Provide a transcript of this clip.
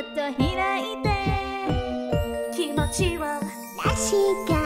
っと開いて気持ちを確かに